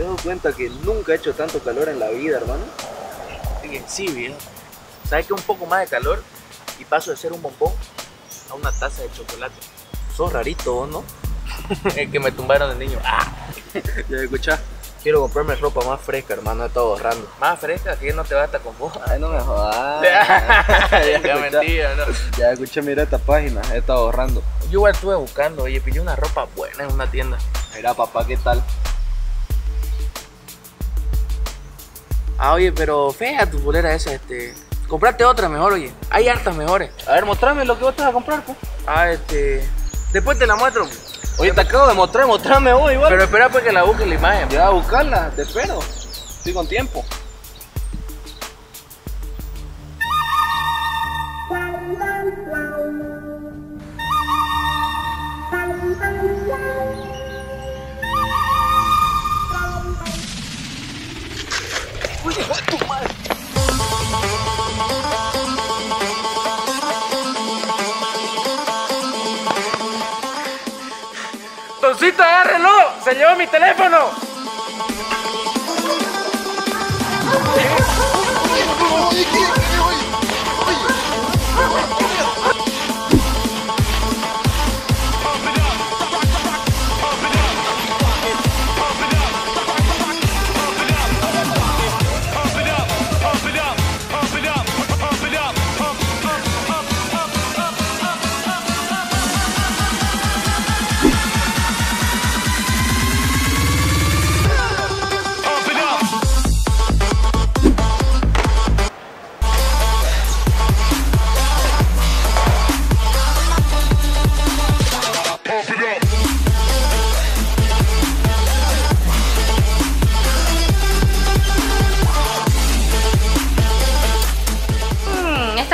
¿Te has dado cuenta que nunca ha hecho tanto calor en la vida, hermano? Sí, bien. ¿Sabes que un poco más de calor y paso de ser un bombón a una taza de chocolate? Sos rarito vos, ¿no? El que me tumbaron de niño. ¡Ah! ¿Ya me escuchás? Quiero comprarme ropa más fresca, hermano, he estado ahorrando. ¿Más fresca? Que no te basta con vos. Ay, no me jodas. Ya mentira, ¿no? Ya escuché, mira esta página, he estado ahorrando. Yo igual estuve buscando, oye, pillé una ropa buena en una tienda. Mira, papá, ¿qué tal? Ah, oye, pero fea tu polera esa, comprate otra mejor, oye. Hay hartas mejores. A ver, mostrame lo que vos te vas a comprar, pues. Después te la muestro, pues. Oye, te acabo de mostrar, mostrame vos igual. Pero espera pues que la busque la imagen. Ya, a buscarla, te espero. Estoy con tiempo. Uy, tu madre. ¡Toncito, agárrenlo! ¡Se llevó mi teléfono!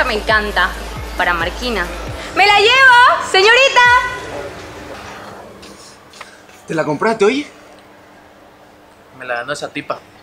Me encanta, para Marquina. ¡Me la llevo, señorita! ¿Te la compraste, oye? Me la ganó esa tipa.